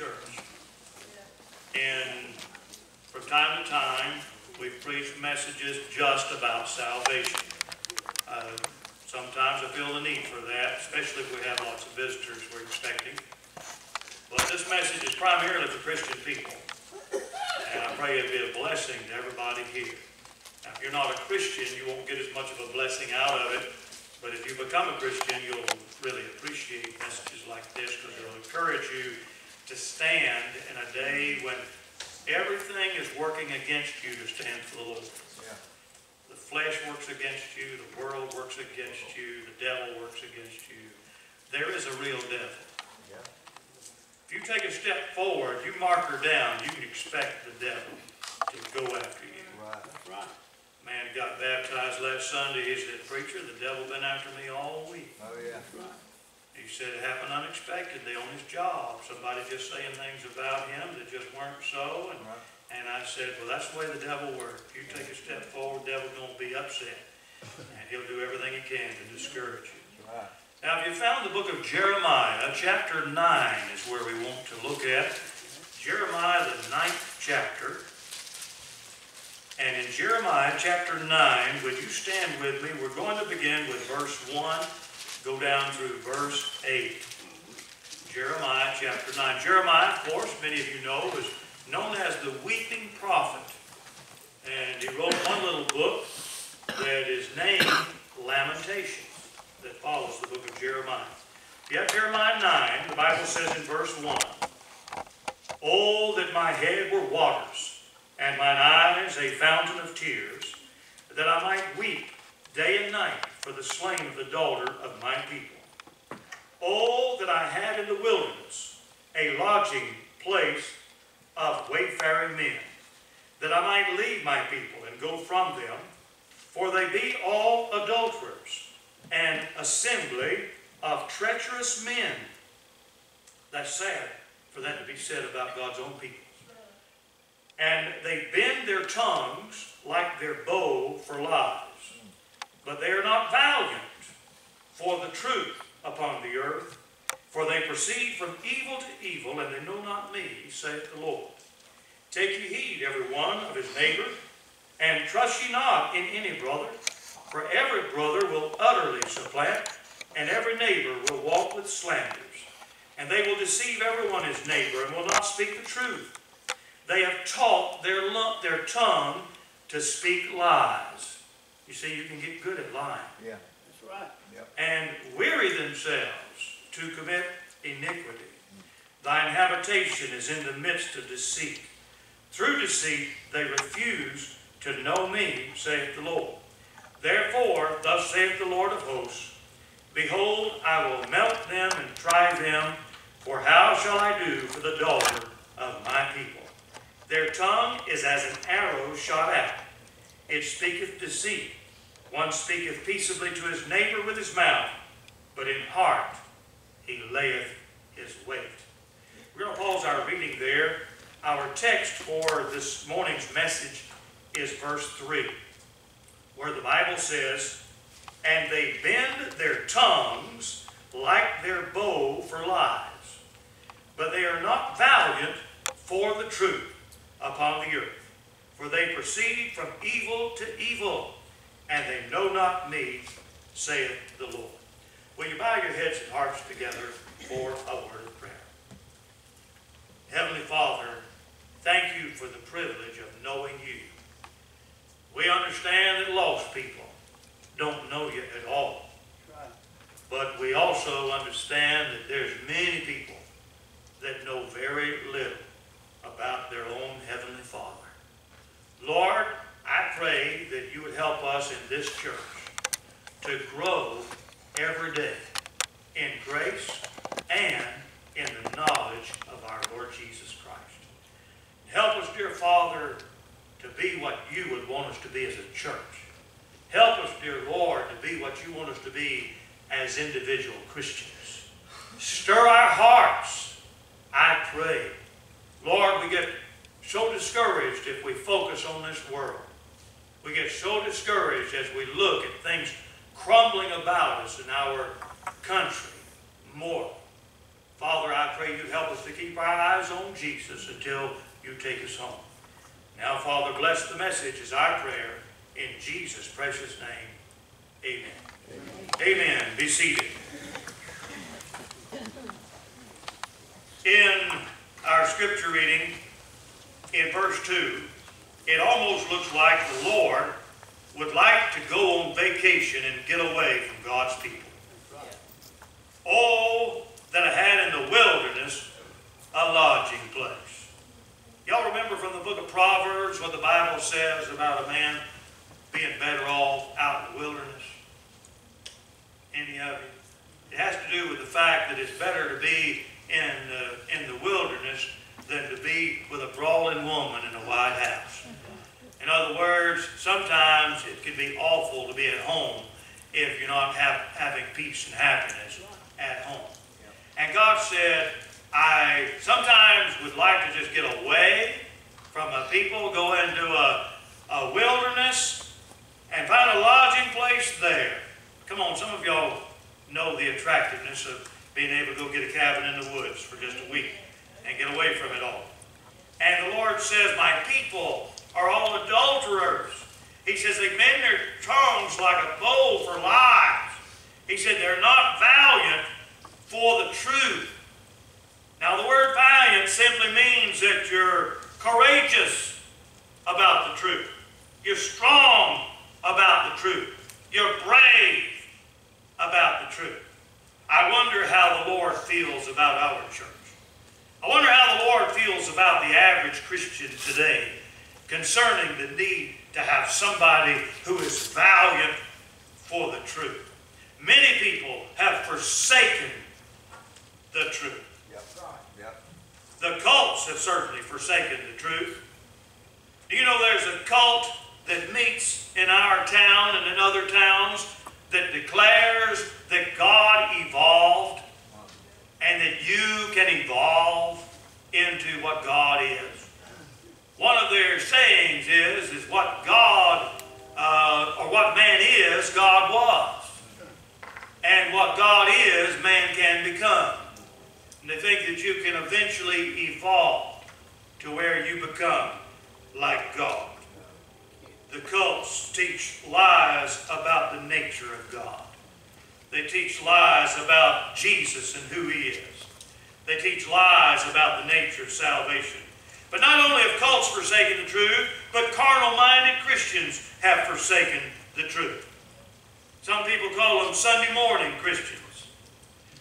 church. And from time to time, we've preached messages just about salvation. Sometimes I feel the need for that, especially if we have lots of visitors we're expecting. But this message is primarily for Christian people. And I pray it'll be a blessing to everybody here. Now, if you're not a Christian, you won't get as much of a blessing out of it. But if you become a Christian, you'll really appreciate messages like this, because it'll encourage you to stand in a day when everything is working against you to stand for the Lord. Yeah. The flesh works against you. The world works against you. The devil works against you. There is a real devil. Yeah. If you take a step forward, you mark her down, you can expect the devil to go after you. Right. Right. Man who got baptized last Sunday, he said, "Preacher, the devil been after me all week." Oh, yeah. Right. He said it happened unexpectedly on his job. Somebody just saying things about him that just weren't so. And, right. And I said, well, that's the way the devil works. You take a step forward, the devil's going to be upset. And he'll do everything he can to discourage you. Right. Now, if you found the book of Jeremiah, chapter 9 is where we want to look at. Jeremiah, the 9th chapter. And in Jeremiah chapter 9, would you stand with me? We're going to begin with verse 1, go down through verse 8. Jeremiah chapter 9. Jeremiah, of course, many of you know, was known as the weeping prophet. And he wrote one little book that is named Lamentations, that follows the book of Jeremiah. If you have Jeremiah 9, the Bible says in verse 1, "Oh, that my head were waters, and mine eyes a fountain of tears, that I might weep day and night for the slain of the daughter of my people. Oh, that I had in the wilderness a lodging place of wayfaring men, that I might leave my people and go from them, for they be all adulterers, an assembly of treacherous men." That's sad for that to be said about God's own people. "And they bend their tongues like their bow for lies. But they are not valiant for the truth upon the earth. For they proceed from evil to evil, and they know not me, saith the Lord. Take ye heed, every one of his neighbor, and trust ye not in any brother. For every brother will utterly supplant, and every neighbor will walk with slanders. And they will deceive every one his neighbor, and will not speak the truth. They have taught their tongue to speak lies." You see, you can get good at lying. Yeah, that's right. Yep. "And weary themselves to commit iniquity. Thine habitation is in the midst of deceit. Through deceit they refuse to know me, saith the Lord. Therefore, thus saith the Lord of hosts, Behold, I will melt them and try them, for how shall I do for the daughter of my people? Their tongue is as an arrow shot out. It speaketh deceit. One speaketh peaceably to his neighbor with his mouth, but in heart he layeth his weight." We're going to pause our reading there. Our text for this morning's message is verse 3, where the Bible says, "And they bend their tongues like their bow for lies, but they are not valiant for the truth upon the earth. For they proceed from evil to evil, and they know not me, saith the Lord." Will you bow your heads and hearts together for a word of prayer? Heavenly Father, thank you for the privilege of knowing you. We understand that lost people don't know you at all. But we also understand that there's many people that know very little about their own Heavenly Father. Lord, I pray that you would help us in this church to grow every day in grace and in the knowledge of our Lord Jesus Christ. Help us, dear Father, to be what you would want us to be as a church. Help us, dear Lord, to be what you want us to be as individual Christians. Stir our hearts, I pray. Lord, we get so discouraged if we focus on this world. We get so discouraged as we look at things crumbling about us in our country, more. Father, I pray you help us to keep our eyes on Jesus until you take us home. Now, Father, bless the message is our prayer in Jesus' precious name. Amen. Amen. Amen. Be seated. In our scripture reading, in verse 2, it almost looks like the Lord would like to go on vacation and get away from God's people. Oh, that I had in the wilderness a lodging place. Y'all remember from the book of Proverbs what the Bible says about a man being better off out in the wilderness? Any of you? It has to do with the fact that it's better to be in the wilderness than to be with a brawling woman in a white house. In other words, sometimes it can be awful to be at home if you're not having peace and happiness at home. And God said, I sometimes would like to just get away from my people, go into a wilderness and find a lodging place there. Come on, some of y'all know the attractiveness of being able to go get a cabin in the woods for just a week and get away from it all. And the Lord says, my people are all adulterers. He says, they mend their tongues like a bowl for lies. He said, they're not valiant for the truth. Now, the word valiant simply means that you're courageous about the truth. You're strong about the truth. You're brave about the truth. I wonder how the Lord feels about our church. I wonder how the Lord feels about the average Christian today concerning the need to have somebody who is valiant for the truth. Many people have forsaken the truth. The cults have certainly forsaken the truth. Do you know there's a cult that meets in our town and in other towns that declares that God evolved and that you can evolve into what God is? One of their sayings is what God, or what man is, God was. And what God is, man can become. And they think that you can eventually evolve to where you become like God. The cults teach lies about the nature of God. They teach lies about Jesus and who He is. They teach lies about the nature of salvation. But not only have cults forsaken the truth, but carnal-minded Christians have forsaken the truth. Some people call them Sunday morning Christians.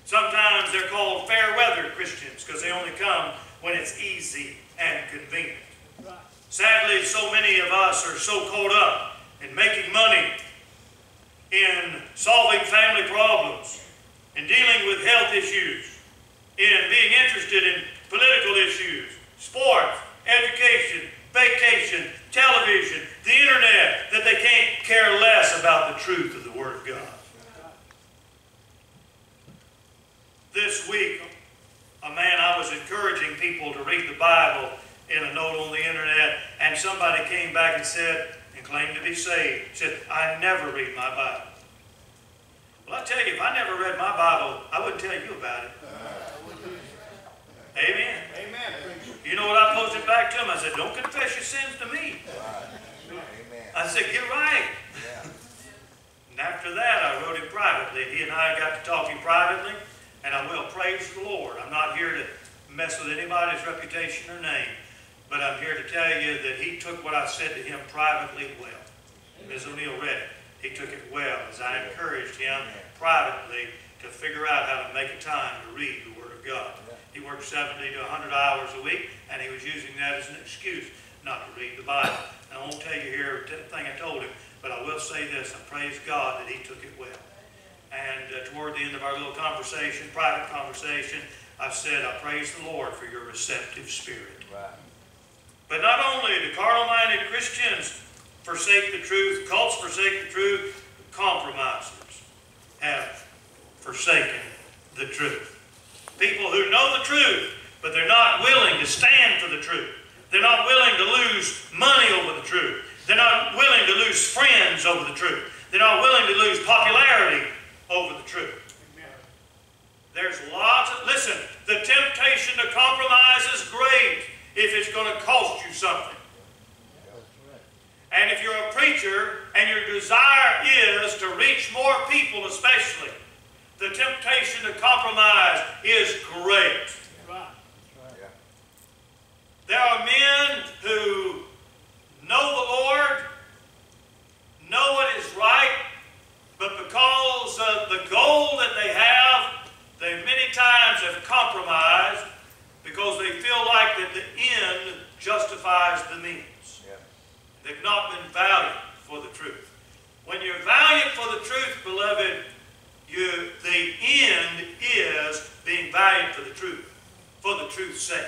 Sometimes they're called fair-weather Christians because they only come when it's easy and convenient. Sadly, so many of us are so caught up in making money, in solving family problems, in dealing with health issues, in being interested in political issues, sports, education, vacation, television, the internet, that they can't care less about the truth of the Word of God. This week, a man, I was encouraging people to read the Bible in a note on the internet, and somebody came back and said, and claimed to be saved, said, I never read my Bible. Well, I tell you, if I never read my Bible, I wouldn't tell you about it. Amen. Amen. You know what I posted back to him? I said, don't confess your sins to me. Amen. I said, get right. Yeah. And after that, I wrote him privately. He and I got to talking privately. And I will praise the Lord. I'm not here to mess with anybody's reputation or name, but I'm here to tell you that he took what I said to him privately well. Ms. O'Neill read it. He took it well as I encouraged him privately to figure out how to make a time to read the Word of God. He worked 70 to 100 hours a week, and he was using that as an excuse not to read the Bible. And I won't tell you here everything I told him, but I will say this, and praise God that he took it well. And toward the end of our little conversation, private conversation, I said, I praise the Lord for your receptive spirit. Right. But not only do carnal-minded Christians forsake the truth, cults forsake the truth, compromisers have forsaken the truth. People who know the truth, but they're not willing to stand for the truth. They're not willing to lose money over the truth. They're not willing to lose friends over the truth. They're not willing to lose popularity over the truth. Amen. There's lots of, listen, the temptation to compromise is great if it's going to cost you something. And if you're a preacher and your desire is to reach more people especially, the temptation to compromise is great. There are men who know the Lord, know what is right, but because of the goal that they have, they many times have compromised because they feel like that the end justifies the means. Yeah. They've not been valiant for the truth. When you're valiant for the truth, beloved, the end is being valiant for the truth, for the truth's sake.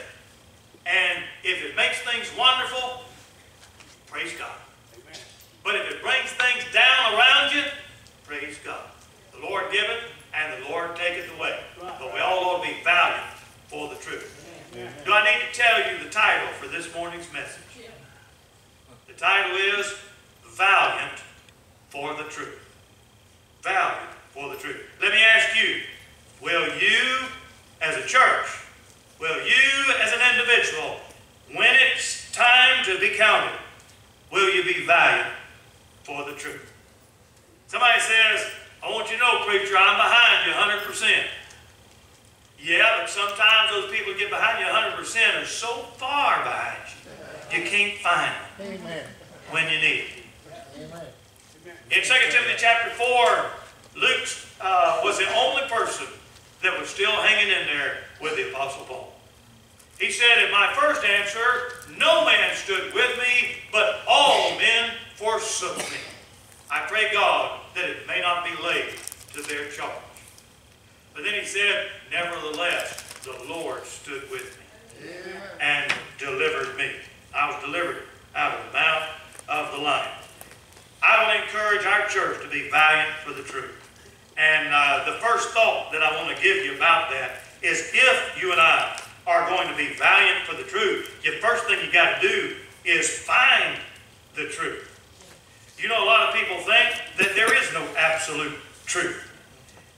And if it makes things wonderful, praise God. Amen. But if it brings things down around you, praise God. The Lord giveth and the Lord taketh away. But we all ought to be valiant for the truth. Amen. Do I need to tell you the title for this morning's message? Yeah. The title is Valiant for the Truth. Valiant for the Truth. Let me ask you, will you as a church, will you, as an individual, when it's time to be counted, will you be valiant for the truth? Somebody says, I want you to know, preacher, I'm behind you 100%. Yeah, but sometimes those people get behind you 100% are so far behind you, you can't find them. Amen. When you need them. Amen. In 2 Timothy chapter 4, Luke was the only person that was still hanging in there with the Apostle Paul. He said, in my first answer, no man stood with me, but all men forsook me. I pray God that it may not be laid to their charge. But then he said, nevertheless, the Lord stood with me and delivered me. I was delivered out of the mouth of the lion. I will encourage our church to be valiant for the truth. And the first thought that I want to give you about that is if you and I are going to be valiant for the truth, the first thing you got to do is find the truth. You know, a lot of people think that there is no absolute truth.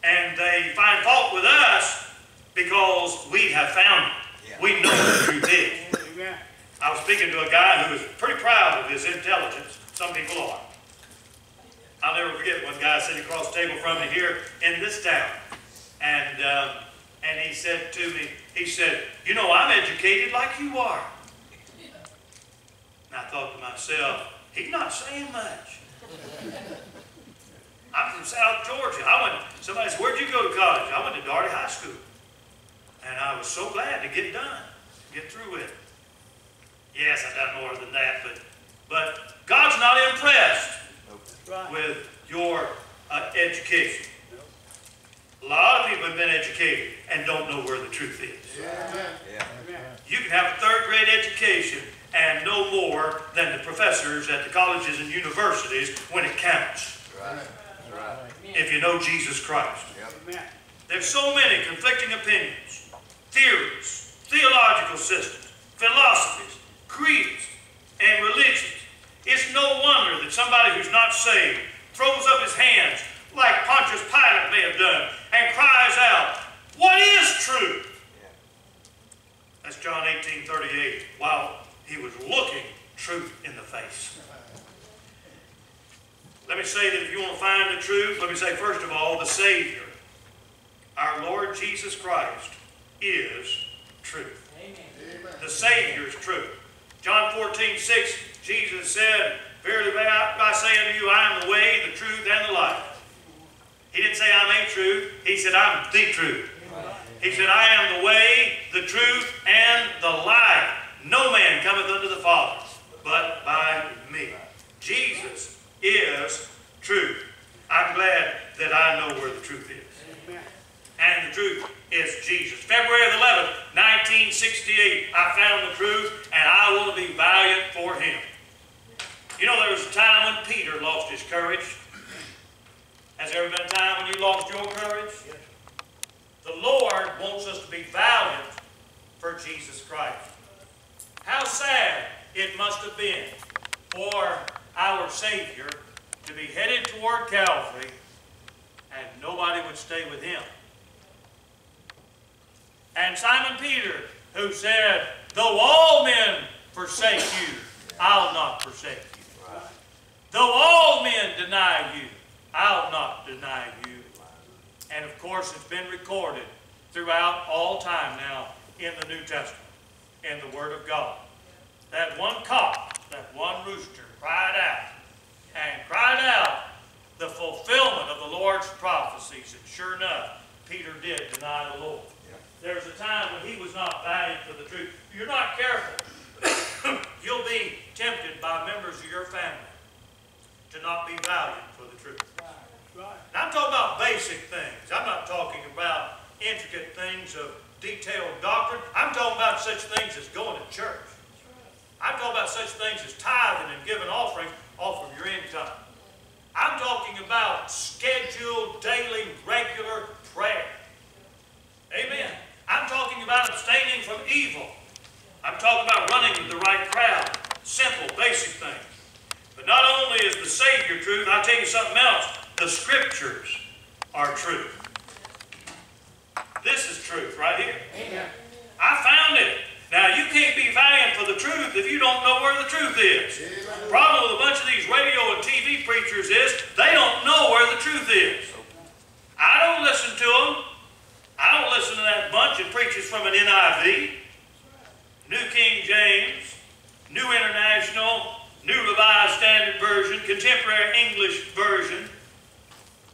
And they find fault with us because we have found it. Yeah. We know the truth is. Yeah. I was speaking to a guy who was pretty proud of his intelligence. Some people are. I'll never forget one guy sitting across the table from me here in this town. And he said to me, he said, you know, I'm educated like you are. And I thought to myself, he's not saying much. I'm from South Georgia. Somebody said, where'd you go to college? I went to Daugherty High School. And I was so glad to get done, get through with it. Yes, I've done more than that, but God's not impressed with your education. A lot of people have been educated and don't know where the truth is. Yeah. Yeah. You can have a third-grade education and know more than the professors at the colleges and universities when it counts. Right. Right. If you know Jesus Christ. Yep. There's so many conflicting opinions, theories, theological systems, philosophies, creeds, and religions. It's no wonder that somebody who's not saved throws up his hands like Pontius Pilate may have done, and cries out, what is truth? Yeah. That's John 18:38, while he was looking truth in the face. Let me say that if you want to find the truth, let me say first of all, the Savior, our Lord Jesus Christ, is truth. Amen. The Savior is truth. John 14:6, Jesus said, verily I say unto you, I am the way, the truth, and the life. He didn't say, I'm a truth. He said, I'm the truth. Amen. He said, I am the way, the truth, and the life. No man cometh unto the Father, but by me. Jesus is truth. I'm glad that I know where the truth is. Amen. And the truth is Jesus. February 11, 1968, I found the truth, and I will be valiant for him. You know, there was a time when Peter lost his courage. Has there ever been a time when you lost your courage? Yes. The Lord wants us to be valiant for Jesus Christ. How sad it must have been for our Savior to be headed toward Calvary and nobody would stay with him. and Simon Peter, who said, though all men forsake you, I'll not forsake you. Right. Though all men deny you, I'll not deny you. And of course, it's been recorded throughout all time now in the New Testament, in the Word of God. That one cock, that one rooster cried out, and cried out the fulfillment of the Lord's prophecies. And sure enough, Peter did deny the Lord. Yeah. There was a time when he was not valued for the truth. If you're not careful, you'll be tempted by members of your family to not be valued for the truth. Right. Right. And I'm talking about basic things. I'm not talking about intricate things of detailed doctrine. I'm talking about such things as going to church. I'm talking about such things as tithing and giving offerings off of your income. I'm talking about scheduled, daily, regular prayer. Amen. I'm talking about abstaining from evil. I'm talking about running with the right crowd. Simple, basic things. But not only is the Savior truth, I'll tell you something else. The Scriptures are truth. This is truth right here. Amen. I found it. Now, you can't be vying for the truth if you don't know where the truth is. The problem with a bunch of these radio and TV preachers is they don't know where the truth is. I don't listen to them. I don't listen to that bunch that preaches from an NIV, New King James, New International, New Revised Standard Version, Contemporary English Version,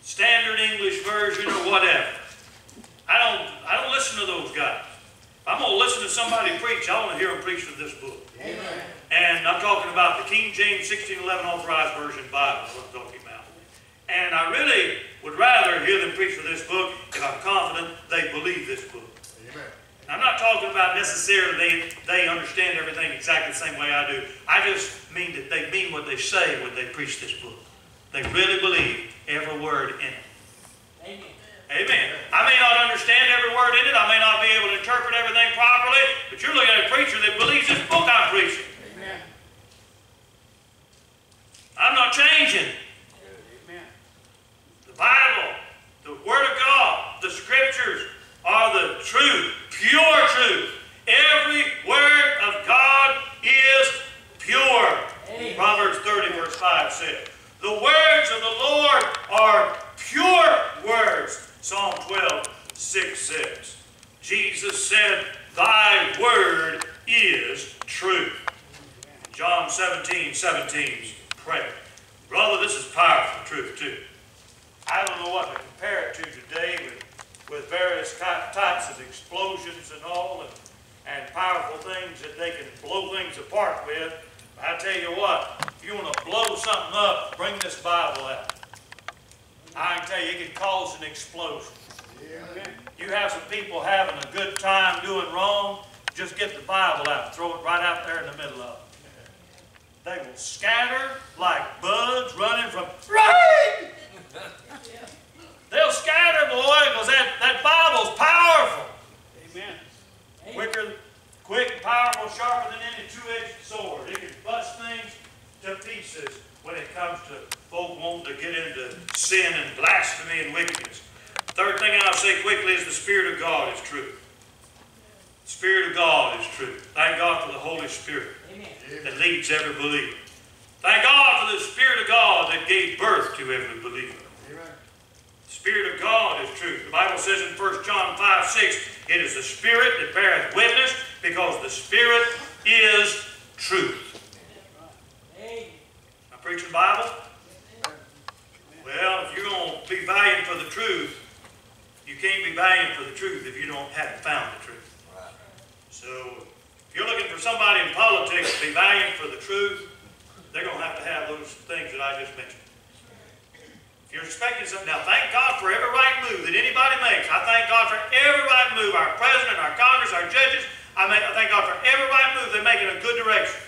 Standard English Version, or whatever. I don't listen to those guys. I'm going to listen to somebody preach. I want to hear them preach from this book. Amen. And I'm talking about the King James 1611 Authorized Version Bible. What I'm talking about. And I really would rather hear them preach from this book if I'm confident they believe this book. Amen. And I'm not talking about necessarily they understand everything exactly the same way I do. I just mean that they mean what they say when they preach this book. They really believe every word in it. Amen. Amen. I may not understand every word in it. I may not be able to interpret everything properly. But you're looking at a preacher that believes this book I'm preaching. Amen. I'm not changing. Amen. The Bible, the Word of God, the Scriptures are the truth, pure truth. Every word of God is pure. Amen. Proverbs 30 verse 5 says, the words of the Lord are pure words. Psalm 12:6 says, Jesus said, thy word is true. John 17:17's prayer. Brother, this is powerful truth too. I don't know what to compare it to today with various types of explosions and all and powerful things that they can blow things apart with. But I tell you what, if you want to blow something up, bring this Bible out. I can tell you, it can cause an explosion. Yeah. You have some people having a good time doing wrong, just get the Bible out and throw it right out there in the middle of it. They will scatter like bugs running from rain! They'll scatter, boy, because that Bible's powerful. Amen. Quick, powerful, sharper than any two-edged sword. It can bust things to pieces when it comes to folk wanting to get into sin and blasphemy and wickedness. Third thing I'll say quickly is the Spirit of God is true. The Spirit of God is true. Thank God for the Holy Spirit. Amen. That leads every believer. Thank God for the Spirit of God that gave birth to every believer. Amen. The Spirit of God is true. The Bible says in 1 John 5:6, it is the Spirit that beareth witness, because the Spirit is truth. Am I preaching the Bible? Well, if you're going to be valued for the truth, you can't be valued for the truth if you haven't found the truth. Right. So, if you're looking for somebody in politics to be valued for the truth, they're going to have those things that I just mentioned. If you're expecting something, now thank God for every right move that anybody makes. I thank God for every right move, our president, our Congress, our judges. I thank God for every right move they make in a good direction.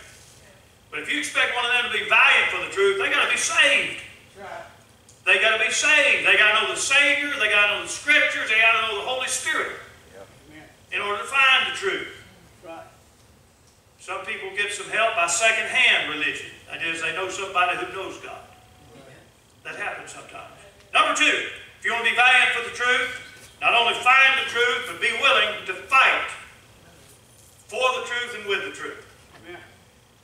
But if you expect one of them to be valued for the truth, they've got to be saved. That's right. They got to be saved. They got to know the Savior. They got to know the Scriptures. They got to know the Holy Spirit. Yep. In order to find the truth. Right. Some people get some help by second-hand religion. That is, they know somebody who knows God. Right. That happens sometimes. Number two, if you want to be valued for the truth, Not only find the truth, but be willing to fight for the truth and with the truth. Amen.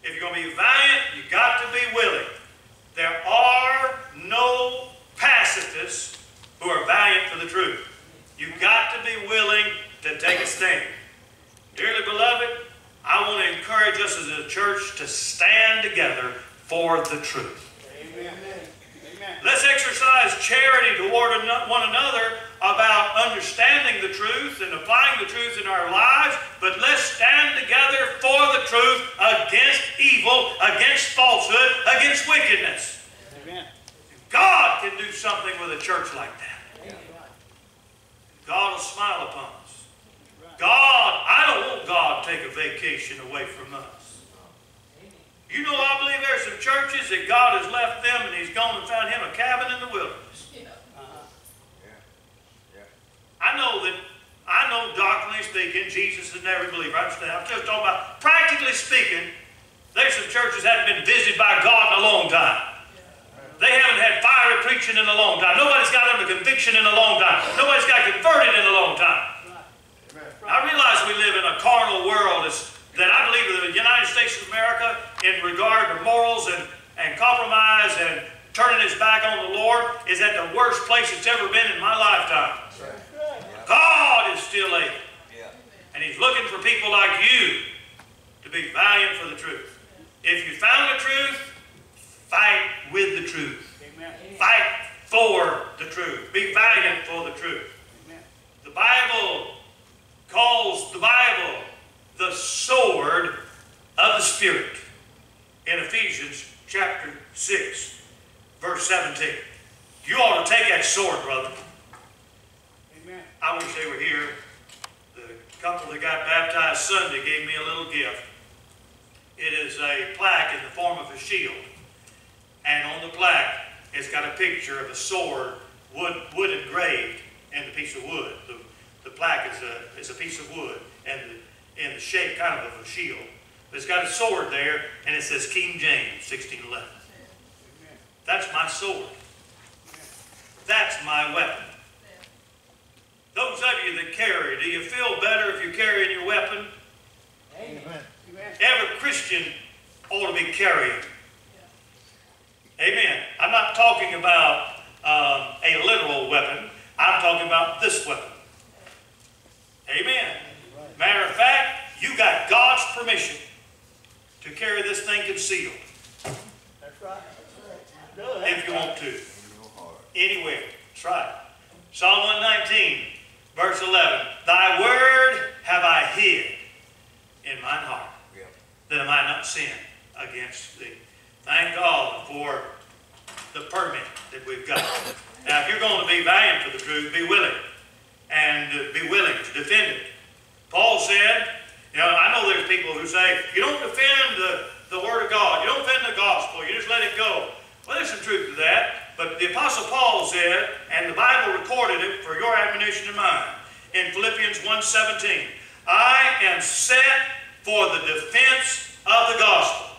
If you're going to be valiant, you've got to be willing. There are no pacifists who are valiant for the truth. You've got to be willing to take a stand. Dearly beloved, I want to encourage us as a church to stand together for the truth. Amen. Let's exercise charity toward one another about understanding the truth and applying the truth in our lives, but let's stand together for the truth against evil, against falsehood, against wickedness. Amen. God can do something with a church like that. Amen. God will smile upon us. God, I don't want God to take a vacation away from us. You know, I believe there's some churches that God has left them and He's gone and found him a cabin in the wilderness. I know doctrinally speaking, Jesus is never a believer. I understand. I'm just talking about practically speaking, there's some churches that haven't been visited by God in a long time. They haven't had fiery preaching in a long time. Nobody's got under conviction in a long time. Nobody's got converted in a long time. I realize we live in a carnal world that I believe in the United States of America in regard to morals and compromise and turning his back on the Lord is at the worst place it's ever been in my lifetime. God is still able. And He's looking for people like you to be valiant for the truth. If you found the truth, fight with the truth. Amen. Fight for the truth. Be valiant for the truth. Amen. The Bible calls the Bible the sword of the Spirit in Ephesians chapter 6, verse 17. You ought to take that sword, brother. I wish they were here. The couple that got baptized Sunday gave me a little gift. It is a plaque in the form of a shield. And on the plaque, it's got a picture of a sword, wood engraved, and a piece of wood. The plaque is a piece of wood and in the shape kind of a shield. But it's got a sword there, and it says King James 1611. That's my sword. That's my weapon. Those of you that carry, do you feel better if you're carrying your weapon? Amen. Every Christian ought to be carrying. Amen. I'm not talking about a literal weapon. I'm talking about this weapon. Amen. Matter of fact, you got God's permission to carry this thing concealed. That's right. If you want to. Anywhere. That's right. Psalm 119. Verse 11, Thy word have I hid in mine heart, that I might not sin against Thee. Thank God for the permit that we've got. Now, if you're going to be valiant for the truth, be willing. And be willing to defend it. Paul said, you know, I know there's people who say, you don't defend the Word of God. You don't defend the gospel. You just let it go. Well, there's some truth to that. But the Apostle Paul said, and the Bible recorded it for your admonition and mine, in Philippians 1:17, I am set for the defense of the gospel.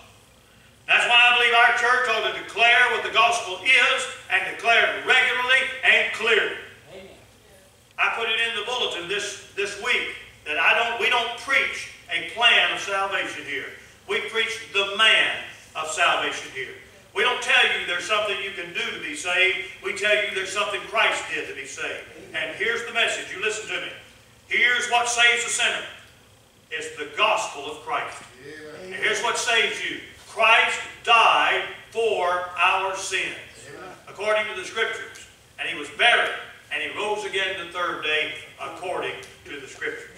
That's why I believe our church ought to declare what the gospel is and declare it regularly and clearly. Amen. I put it in the bulletin this week that we don't preach a plan of salvation here. We preach the man of salvation here. We don't tell you there's something you can do to be saved. We tell you there's something Christ did to be saved. And here's the message. You listen to me. Here's what saves the sinner. It's the gospel of Christ. Amen. And here's what saves you. Christ died for our sins, amen, according to the Scriptures. And He was buried. And He rose again the third day, according to the Scriptures.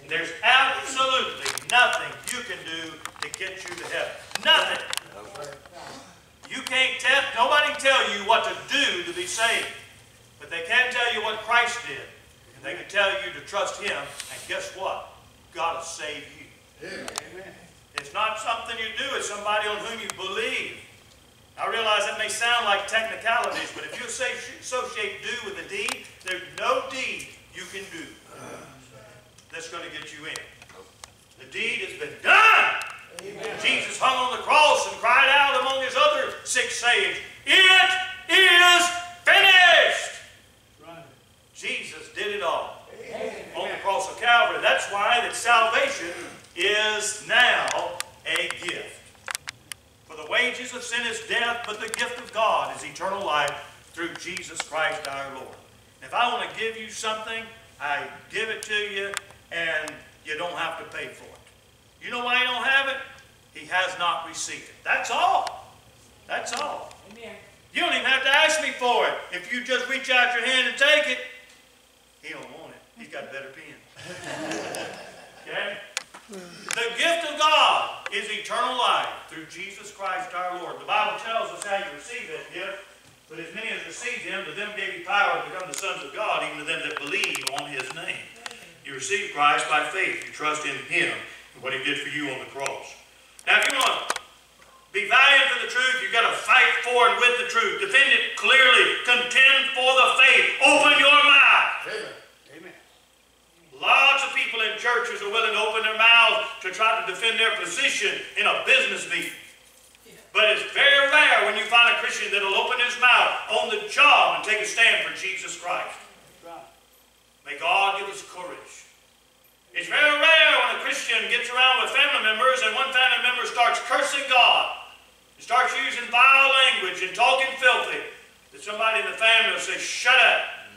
And there's absolutely nothing you can do to get you to heaven. Nothing. You can't tell, nobody can tell you what to do to be saved. But they can tell you what Christ did. And they can tell you to trust Him. And guess what? God will save you. Amen. It's not something you do. It's somebody on whom you believe. I realize that may sound like technicalities, but if you associate do with a deed, there's no deed you can do that's going to get you in. The deed has been done. Amen. Jesus hung on the cross and cried out among His other six sayings, It is finished! Right. Jesus did it all. imply that salvation is now a gift. For the wages of sin is death, but the gift of God is eternal life through Jesus Christ our Lord. If I want to give you something, I give it to you, and you don't have to pay for it. You know why you don't have it? He has not received it. That's all. That's all. Amen. You don't even have to ask me for it. If you just reach out your hand and take it, he don't want it. He's got a better pen. Okay? The gift of God is eternal life through Jesus Christ our Lord. The Bible tells us how you receive that gift. But as many as received him, to them gave he power to become the sons of God, even to them that believe on his name. You receive Christ by faith. You trust in him and what he did for you on the cross. Now, if you want to be valiant for the truth, you've got to fight for and with the truth. Defend it clearly. Contend for the faith. Open your mouth. Amen. Amen. Lots of people in churches are willing to open their mouths to try to defend their position in a business meeting. But it's very rare when you find a Christian that will open his mouth on the job and take a stand for Jesus Christ. May God give us courage. It's very rare when a Christian gets around with family members and one family member starts cursing God, and starts using vile language and talking filthy, that somebody in the family will say, shut up.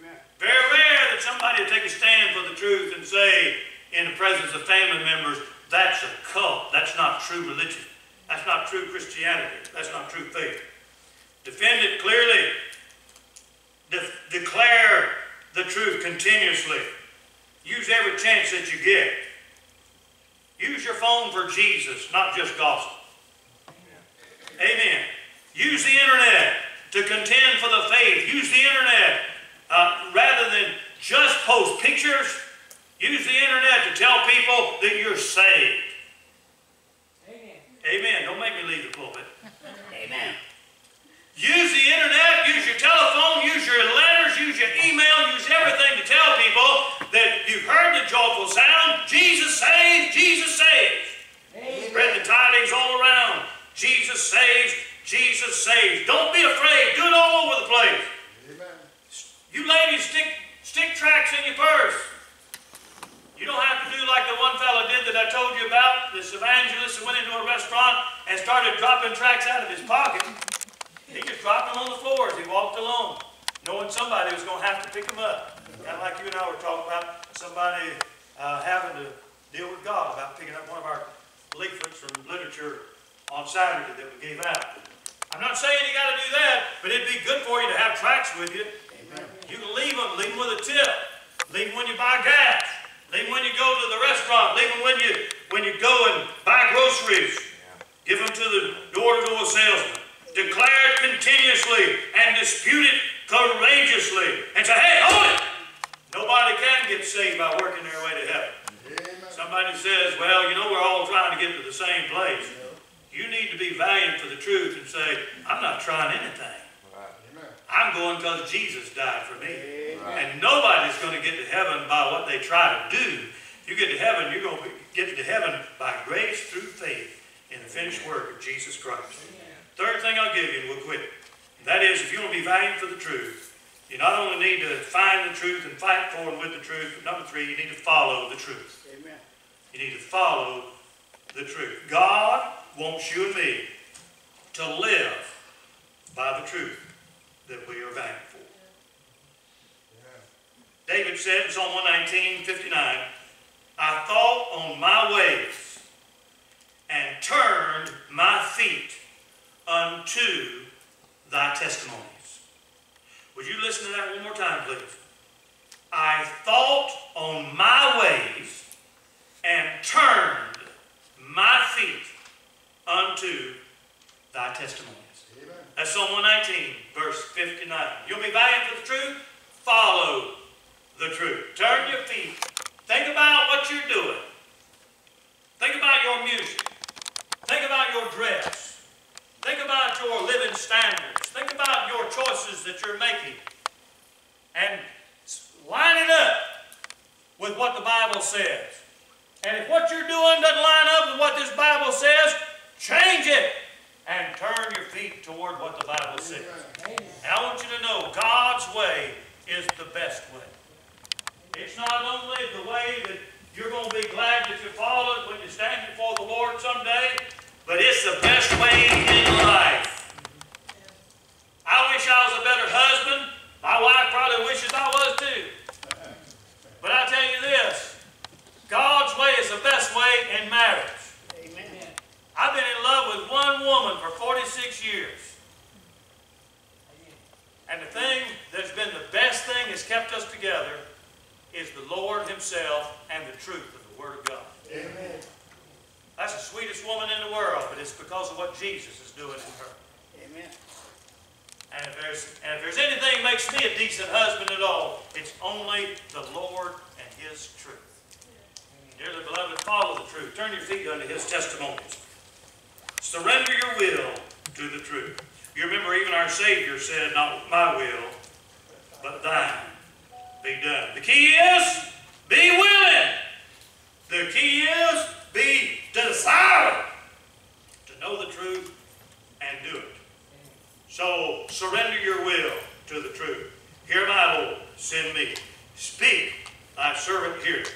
Amen. Very rare that somebody will take a stand for the truth and say, in the presence of family members, that's a cult, that's not true religion. That's not true Christianity. That's not true faith. Defend it clearly. Declare the truth continuously. Use every chance that you get. Use your phone for Jesus, not just gossip. Amen. Amen. Use the internet to contend for the faith. Use the internet rather than just post pictures. Use the internet to tell people that you're saved. Amen. Don't make me leave the pulpit. Amen. Use the internet, use your telephone, use your letters, use your email, use everything to tell people that you've heard the joyful sound, Jesus saves, Jesus saves. Amen. Spread the tidings all around. Jesus saves, Jesus saves. Don't be afraid. Do it all over the place. Amen. You ladies, stick tracts in your purse. You don't have to do like the one fellow did that I told you about, this evangelist that went into a restaurant and started dropping tracts out of his pocket. He just dropped them on the floor as he walked along, knowing somebody was going to have to pick them up. Kind of like you and I were talking about somebody having to deal with God about picking up one of our leaflets from literature on Saturday that we gave out. I'm not saying you got to do that, but it'd be good for you to have tracts with you. Amen. You can leave them with a tip, leave them when you buy gas. Leave them when you go to the restaurant. Leave them when you go and buy groceries. Give them to the door-to-door salesman. Declare it continuously and dispute it courageously. And say, hey, hold it! Nobody can get saved by working their way to heaven. Amen. Somebody says, well, you know, we're all trying to get to the same place. You need to be valiant for the truth and say, I'm not trying anything. I'm going because Jesus died for me. Right. And nobody's going to get to heaven by what they try to do. You get to heaven, you're going to get to heaven by grace through faith in the finished work of Jesus Christ. Amen. Third thing I'll give you, and we'll quit. That is, if you want to be valiant for the truth, you not only need to find the truth and fight for and with the truth, but number three, you need to follow the truth. Amen. You need to follow the truth. God wants you and me to live by the truth that we are valiant for. Yeah. David said in Psalm 119:59, I thought on my ways and turned my feet unto thy testimonies. Would you listen to that one more time, please? I thought on my ways and turned my feet unto thy testimonies. That's Psalm 119, verse 59. You'll be valiant for the truth? Follow the truth. Turn your feet. Think about what you're doing. Think about your music. Think about your dress. Think about your living standards. Think about your choices that you're making. And line it up with what the Bible says. And if what you're doing doesn't line up with what this Bible says, change it. And turn your feet toward what the Bible says. And I want you to know God's way is the best way. It's It's not going to live the way that you're going to be glad that you followed when you stand before the Lord someday, but it's the best way in life. I wish I was a better husband. My wife probably wishes I was too. But I tell you this, God's way is the best way in marriage. Amen. I've been in love with one woman for 46 years. And the thing that's been the best thing that's kept us together is the Lord Himself and the truth of the Word of God. Amen. That's the sweetest woman in the world, but it's because of what Jesus is doing in her. Amen. And if there's anything that makes me a decent husband at all, it's only the Lord and His truth. Amen. Dearly beloved, follow the truth. Turn your feet unto His testimonies. Surrender your will to the truth. You remember even our Savior said, "Not my will, but thine be done." The key is, be willing. The key is, be desiring to know the truth and do it. So surrender your will to the truth. Hear my Lord, send me. Speak, thy servant heareth.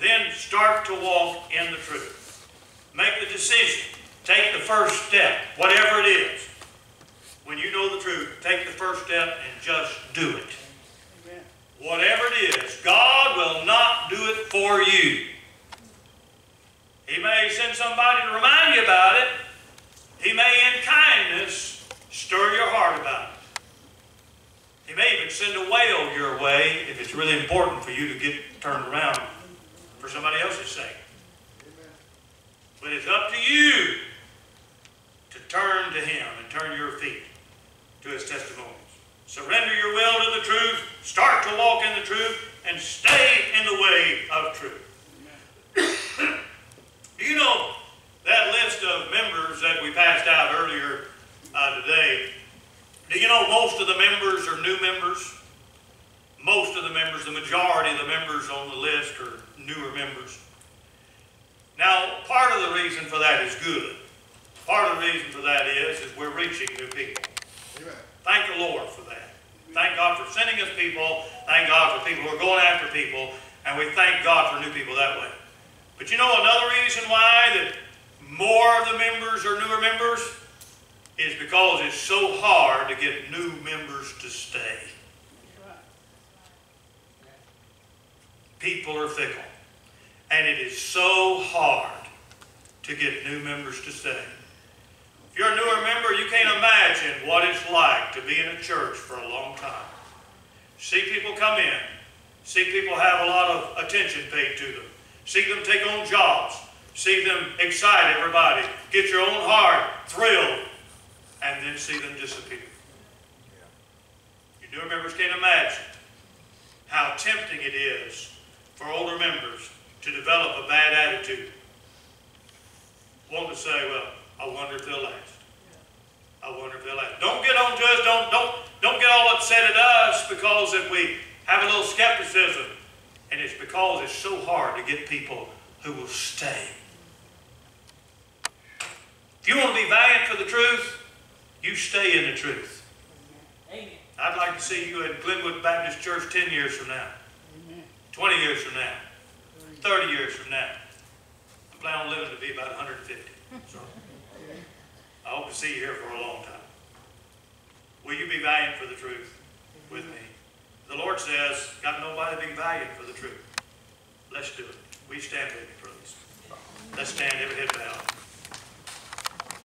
Then start to walk in the truth. Make the decision. Take the first step, whatever it is. When you know the truth, take the first step and just do it. Amen. Whatever it is, God will not do it for you. He may send somebody to remind you about it. He may in kindness stir your heart about it. He may even send a whale your way if it's really important for you to get turned around for somebody else's sake. Amen. But it's up to you to turn to Him and turn your feet to His testimonies. Surrender your will to the truth, start to walk in the truth, and stay in the way of truth. Do you know that list of members that we passed out earlier today? Do you know most of the members are new members? Most of the members, the majority of the members on the list are newer members. Now, part of the reason for that is good. Part of the reason for that is we're reaching new people. Amen. Thank the Lord for that. Thank God for sending us people. Thank God for people who are going after people. And we thank God for new people that way. But you know another reason why that more of the members are newer members? Is because it's so hard to get new members to stay. People are fickle. And it is so hard to get new members to stay. If you're a newer member, you can't imagine what it's like to be in a church for a long time. See people come in. See people have a lot of attention paid to them. See them take on jobs. See them excite everybody. Get your own heart thrilled. And then see them disappear. You newer members can't imagine how tempting it is for older members to develop a bad attitude. Want to say, well, I wonder if they'll last. I wonder if they'll last. Don't get on to us. Don't get all upset at us because if we have a little skepticism. And it's because it's so hard to get people who will stay. If you want to be valiant for the truth, you stay in the truth. Amen. I'd like to see you at Glenwood Baptist Church 10 years from now. Amen. 20 years from now. 30 years from now. I plan on living to be about 150. So I hope to see you here for a long time. Will you be valiant for the truth with me? The Lord says, got nobody being valiant for the truth. Let's do it. We stand with you, brothers. Let's stand